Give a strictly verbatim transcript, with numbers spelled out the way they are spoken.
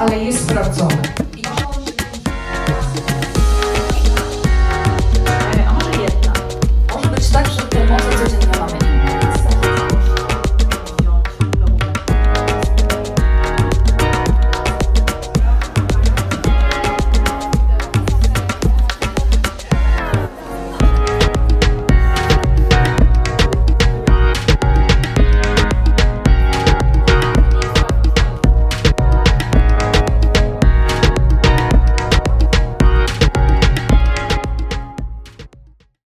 ale jest sprawdzone.